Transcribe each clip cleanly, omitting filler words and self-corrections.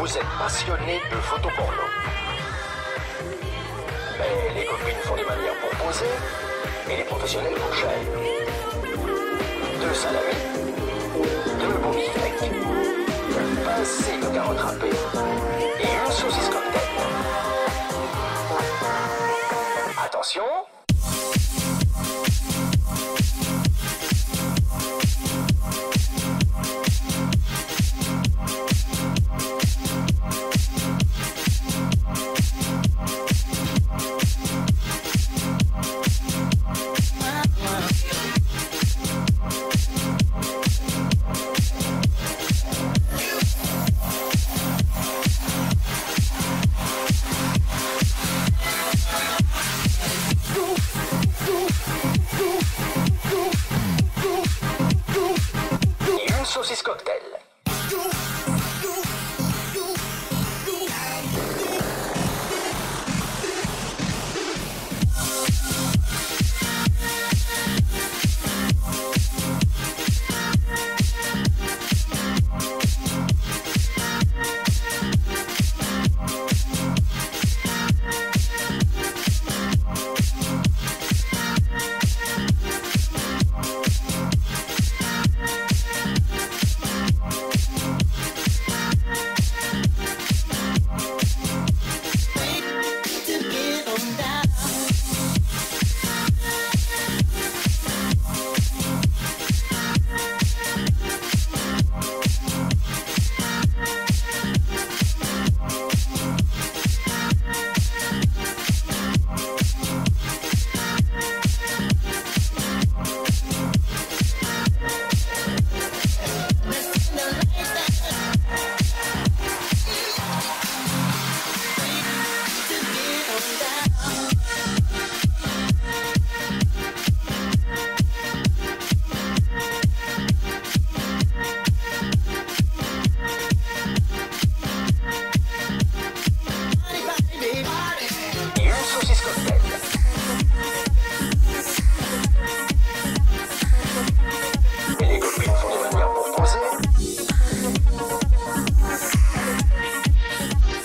Vous êtes passionné de photoporno. Ben, les copines font des manières pour poser et les professionnels pour cher. Deux salariés, deux bons beefsteaks, un pincé de carottes râpées et une saucisse cocktail. Attention! Saucisse cocktail. Alright,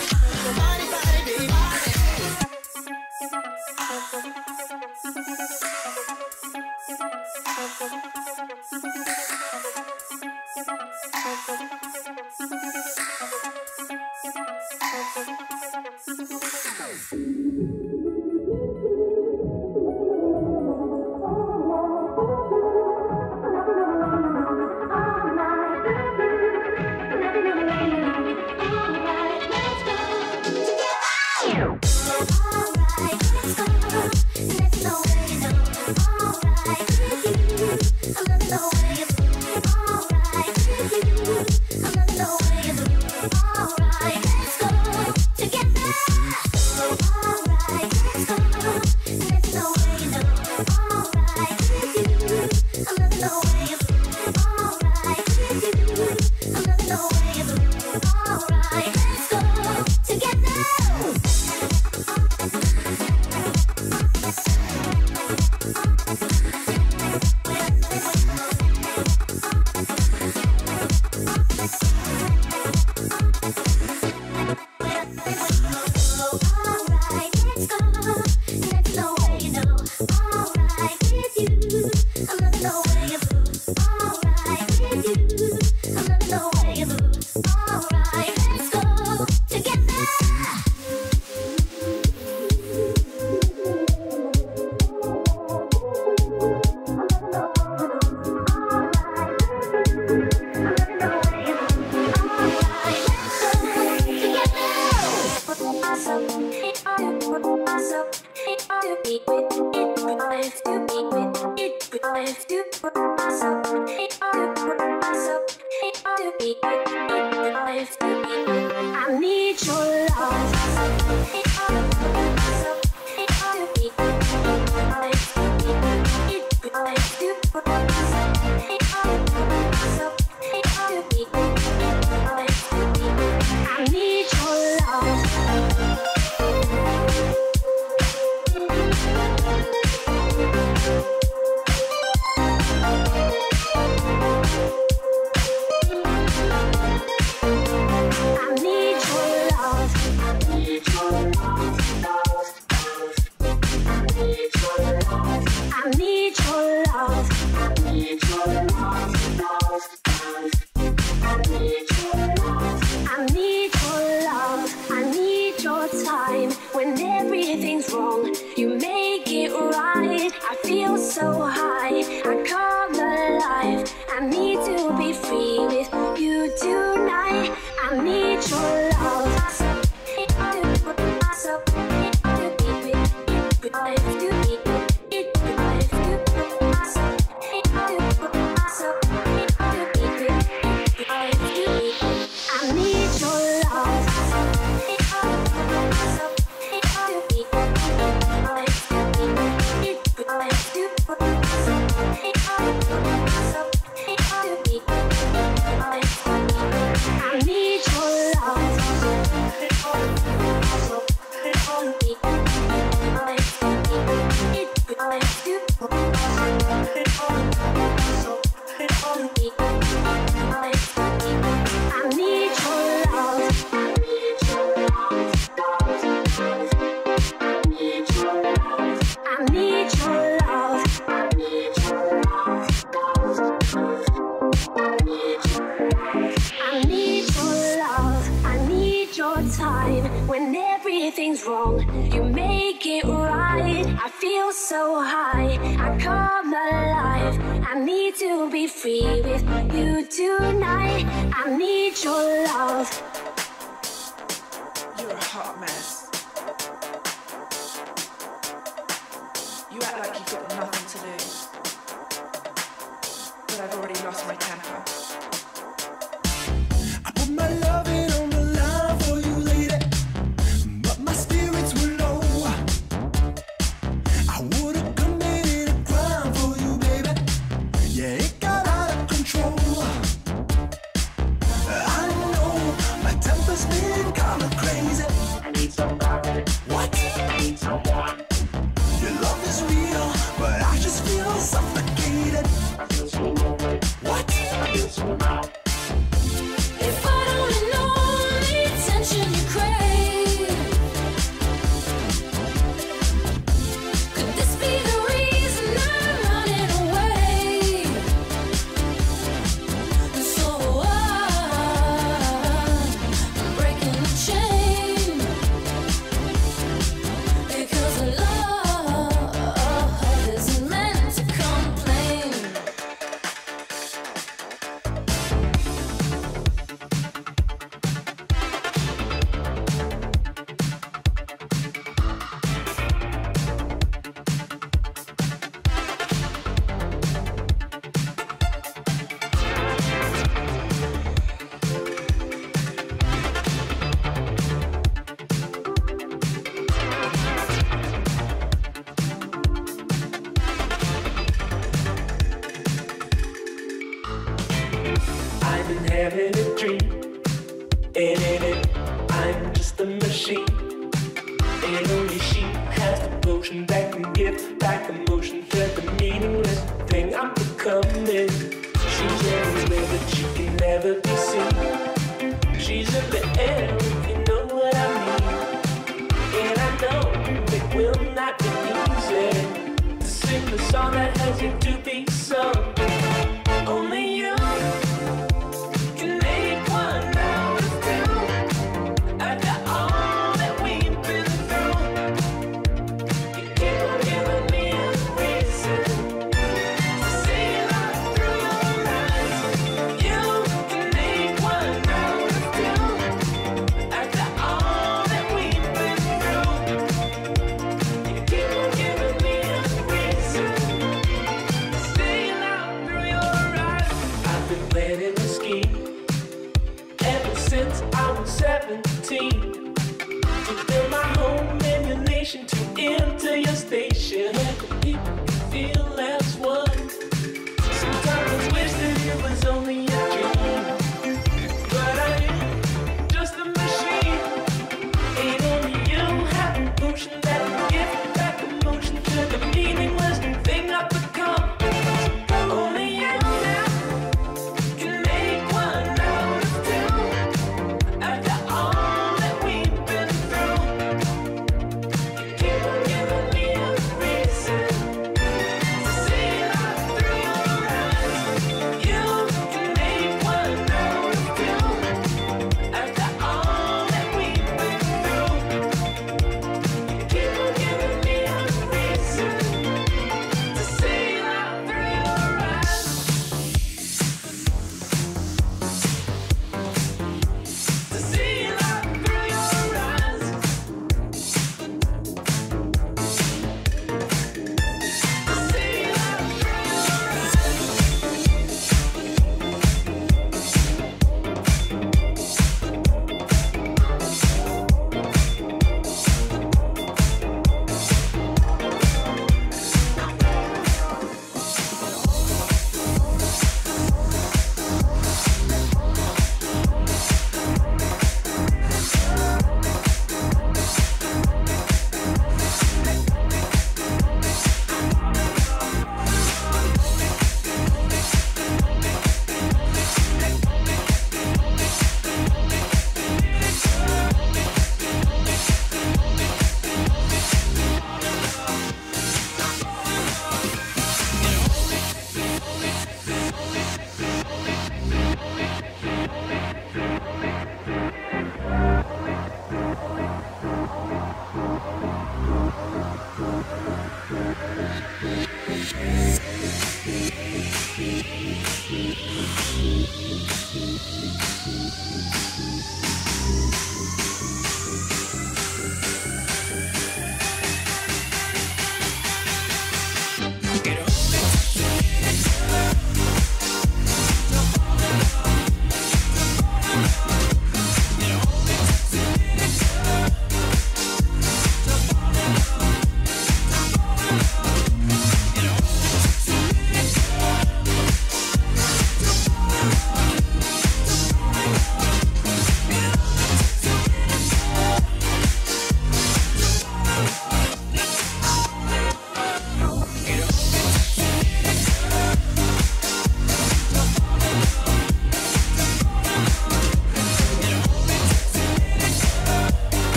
love it the way you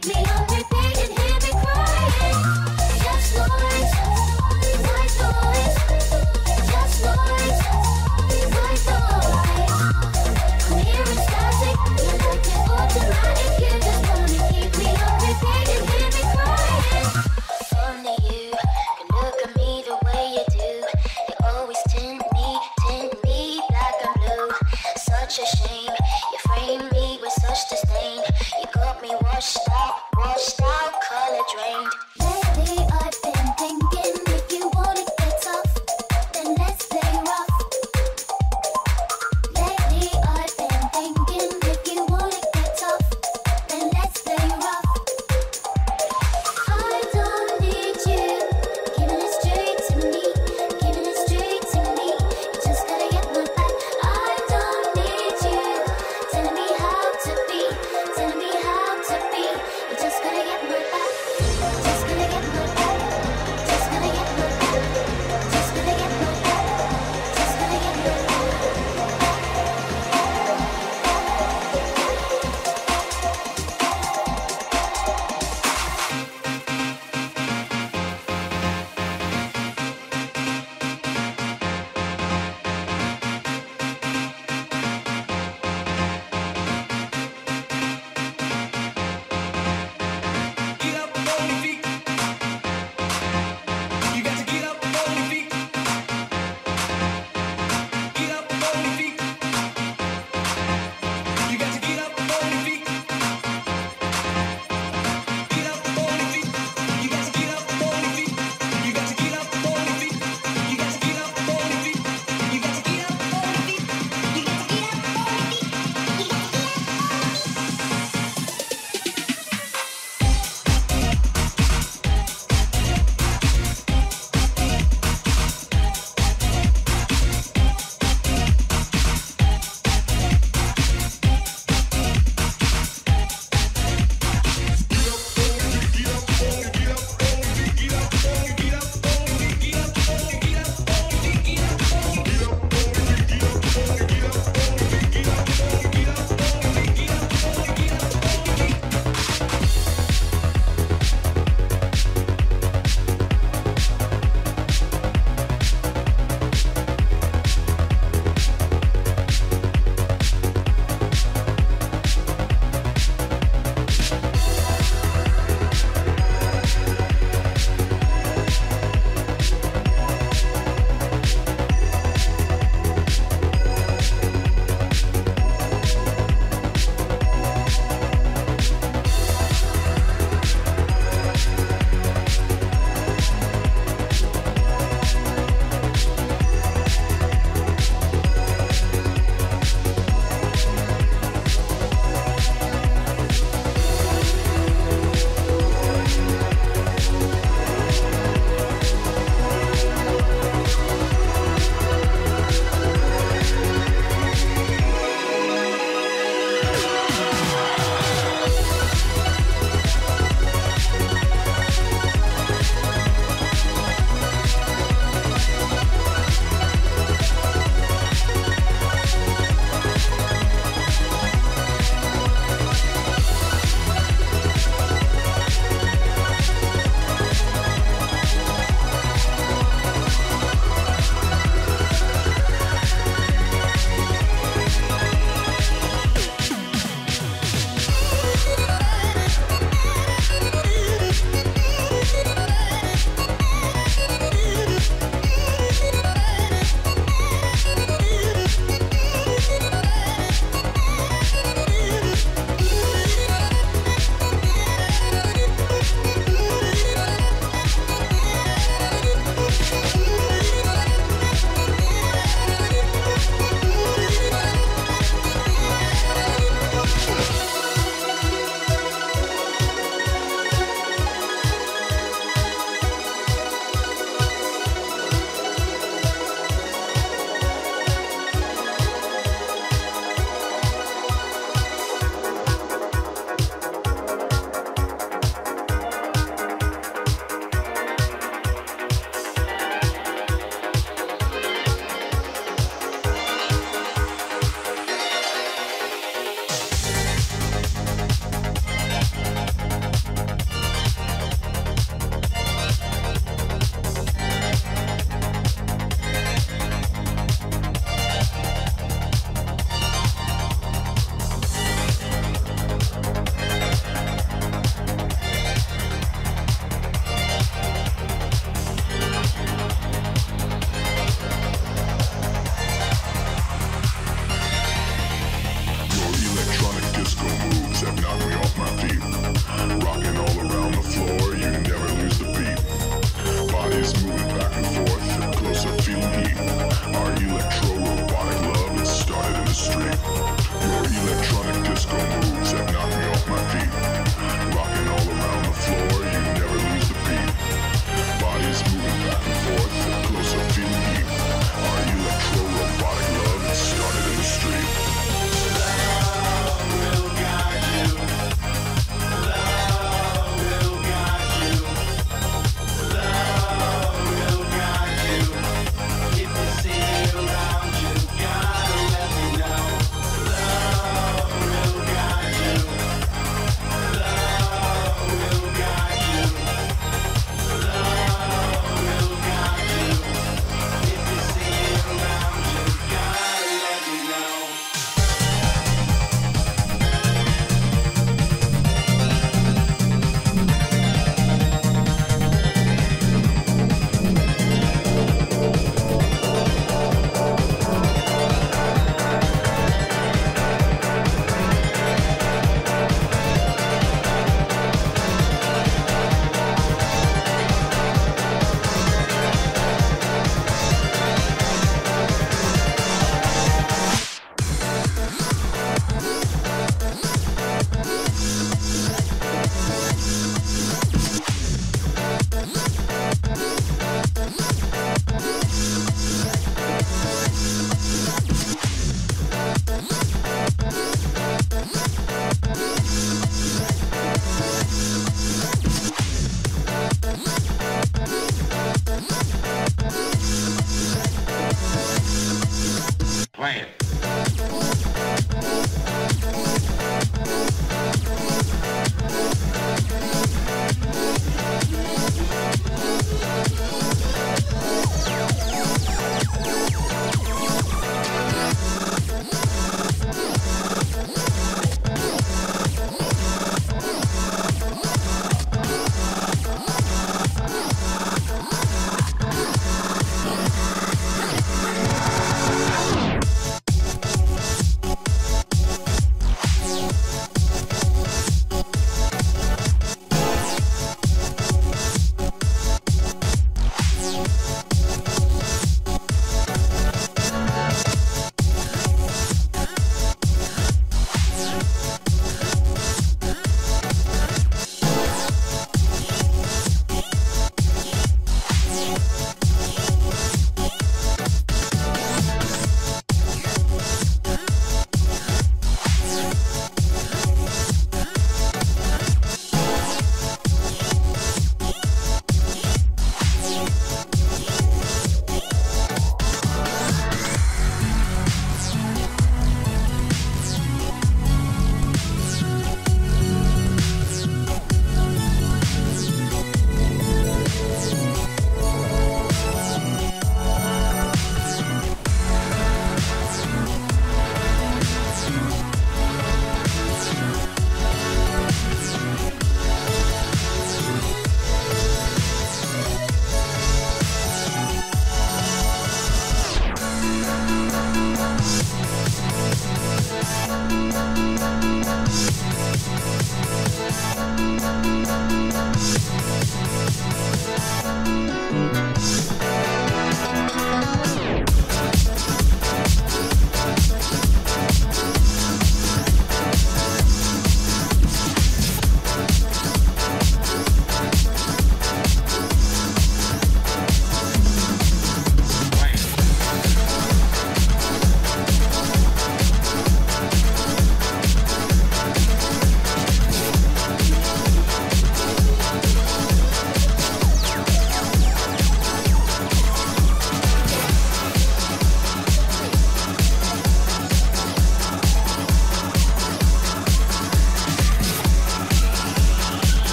keep me up with pain and hear me crying. Just noise, white noise. Just noise, white noise. I'm hearing static, you're looking automatic. You just wanna keep me up with pain and hear me crying. If only you can look at me the way you do. You always tint me black and blue. Such a shame, you frame me with such disdain. You got me washed out, color drained. Baby, I've been thinking, if you wanna get tough, then let's play rough. Baby, I've been thinking, if you wanna get tough, then let's play rough. I don't need you, giving it straight to me, giving it straight to me. You just gotta get my back. I don't need you, telling me how to be, telling me how to be. You just gotta get my back.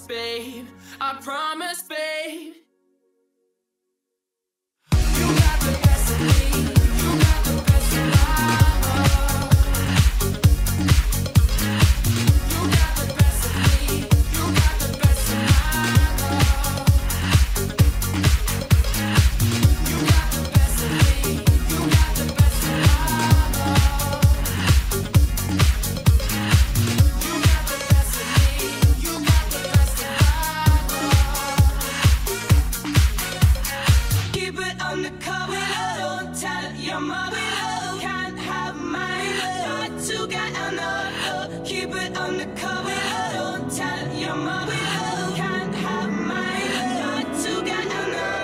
promise, babe. I promise, babe. You got the best of me. You got the best of my love. You got the best of me. You got the best of my love. You got the best of me. You got the best of my love. You got the best of me. You got the best of my love. Keep it undercover. Don't tell your mother. Can't have my love. Not to get another. Keep it undercover. Don't tell your mother. Can't have my love. Not to get another.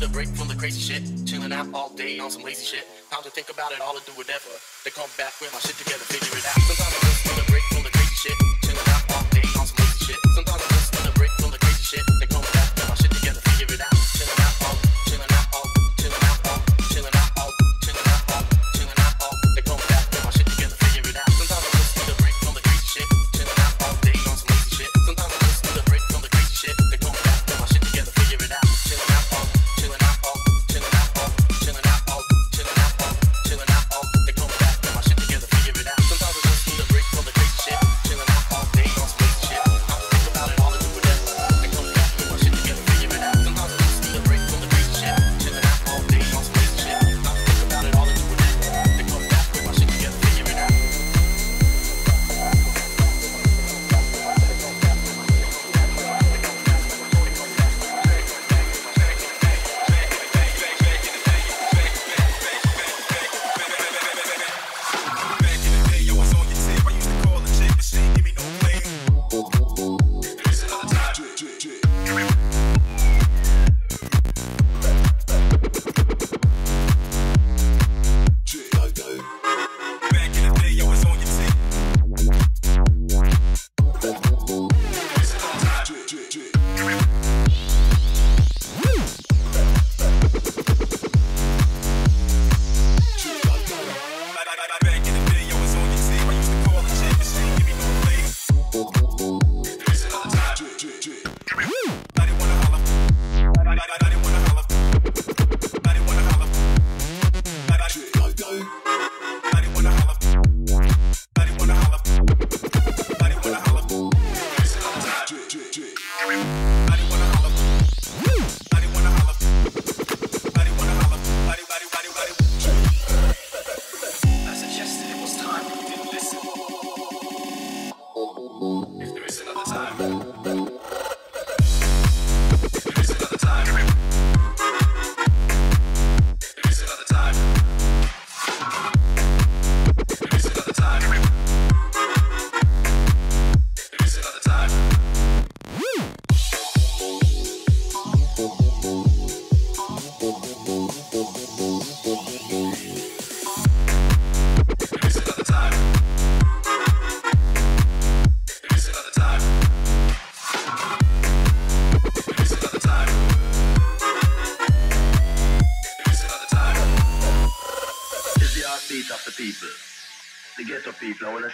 need a break from the crazy shit. Chilling out all day on some lazy shit. Time to think about it all and do whatever. Then come back with my shit together, figure it out. Sometimes I just need a break from the crazy shit. Chilling out all day on some lazy shit. Sometimes I just need a break from the crazy shit. Then come back with my shit together, figure it out. Chilling out all, chilling out all, chilling out all, chilling out all, chilling out all, chilling out all. Then come back with my shit together, figure it out. Sometimes I just need a break from the crazy shit. Chilling out all day on some lazy shit. Sometimes I just need a break from the crazy shit. Then come back with my shit together, figure it out. Chilling out all.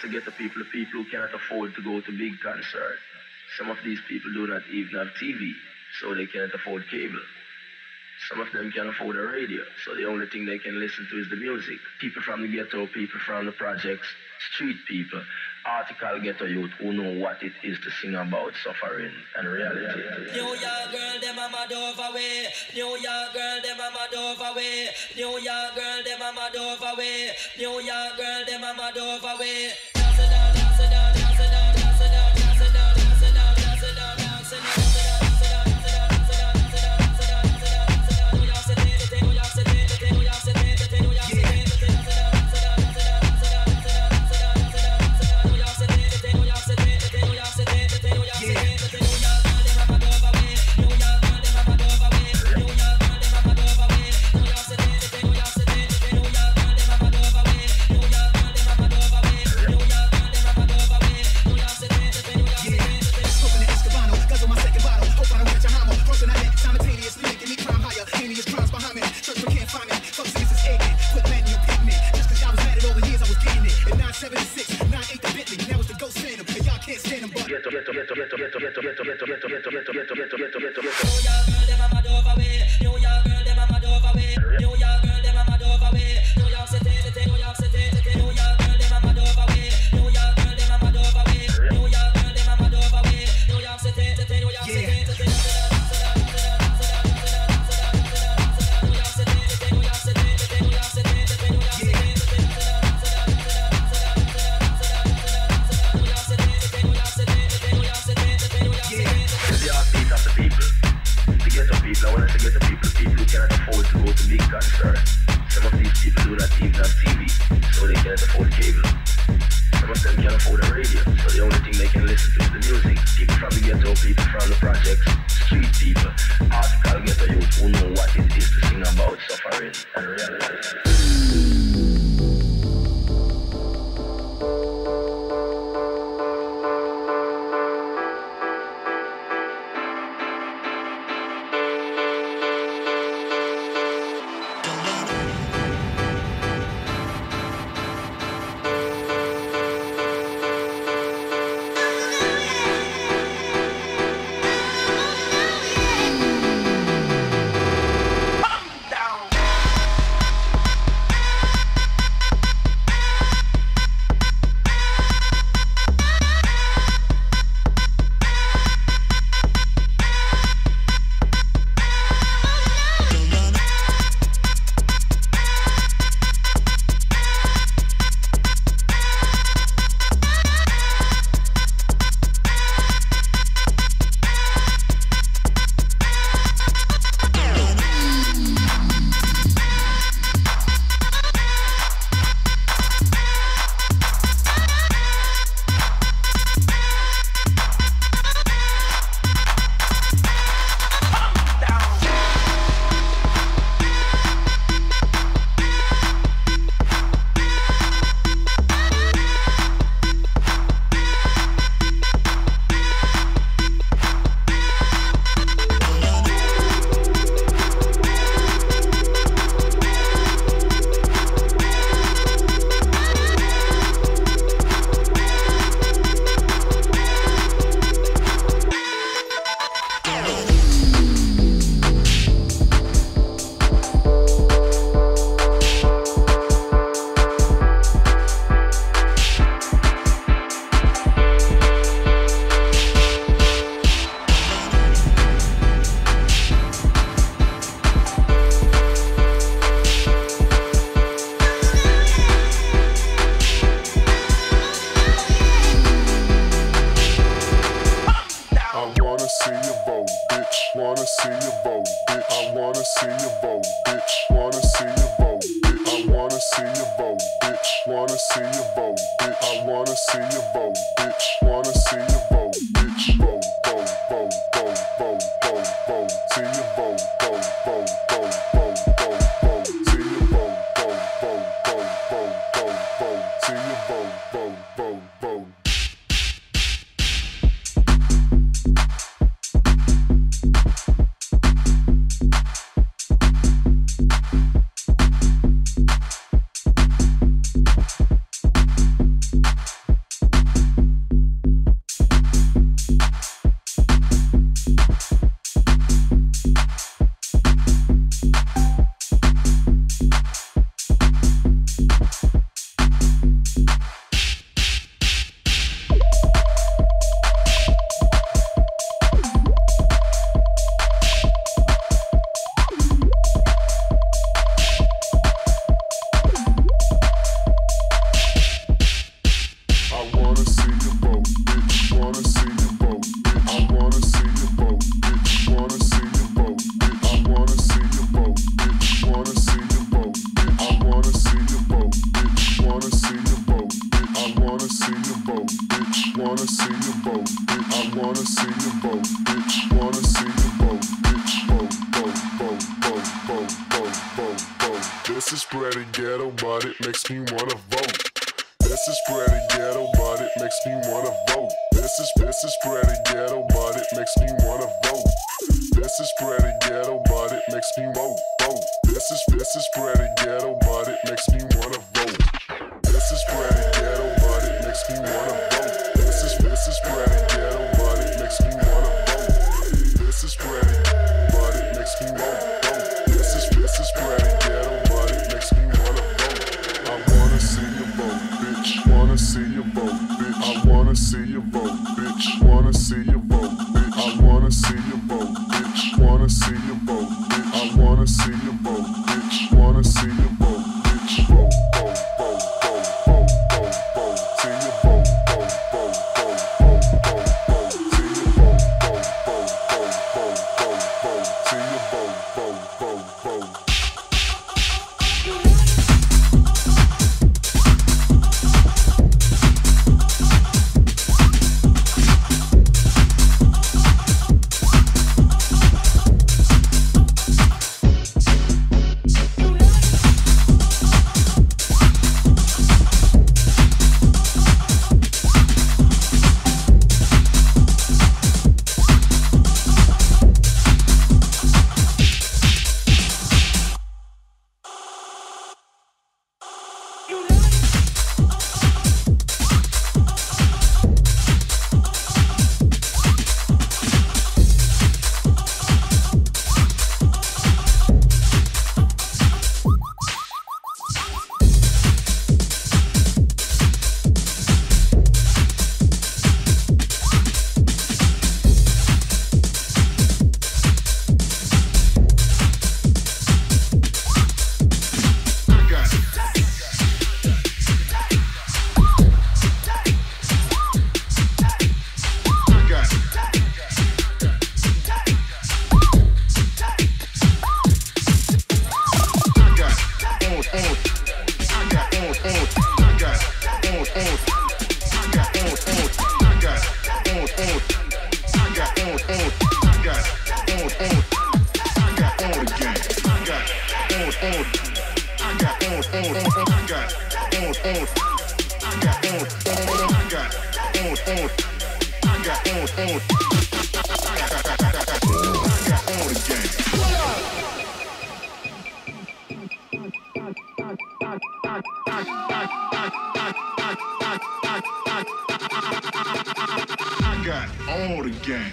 To get the people who cannot afford to go to big concerts. Some of these people do not even have TV, so they cannot afford cable. Some of them can afford a radio, so the only thing they can listen to is the music. People from the ghetto, people from the projects, street people, article ghetto youth who know what it is to sing about suffering and reality. New York girl, them a mad over way. New York girl, them a mad over way. New York girl, them a mad over way. New York girl, them a mad over way. People from the projects, street people, article ghetto youth who know what it is. see your vote, bitch. I wanna see your vote, bitch. Wanna see your vote, bitch. Vote, vote, vote, vote, vote, vote, vote. See your vote, vote, vote, vote, vote, vote, vote. See your vote, vote, vote, vote, vote, vote, vote. See your vote, vote, vote, vote. Wanna see your boat, bitch. I wanna see your boat, bitch. Wanna see your boat, bitch. Boat, boat, boat, boat, boat, boat, boat, boat. This is pretty ghetto, but it makes me wanna vote. This is pretty ghetto, but it makes me wanna vote. This is pretty ghetto, but it makes me wanna vote. This is pretty ghetto, but it makes me vote, vote. This is pretty ghetto, but it makes me wanna vote. This is pretty ghetto, but it makes me wanna vote. This is pretty ghetto, but it makes me wanna vote. This is pretty, but it makes me wanna vote. This is pretty ghetto, but it makes me wanna vote. I wanna see your vote, bitch. Wanna see your vote, bitch. I wanna see your vote, bitch. Wanna see your vote, bitch. I wanna see your vote, bitch. Wanna see your vote, bitch. I wanna see your vote, bitch. Wanna see your vote, bitch. Vote, vote, vote, vote, vote, vote, vote. See your vote, vote, vote, vote. I got all the game.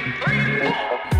3, 4.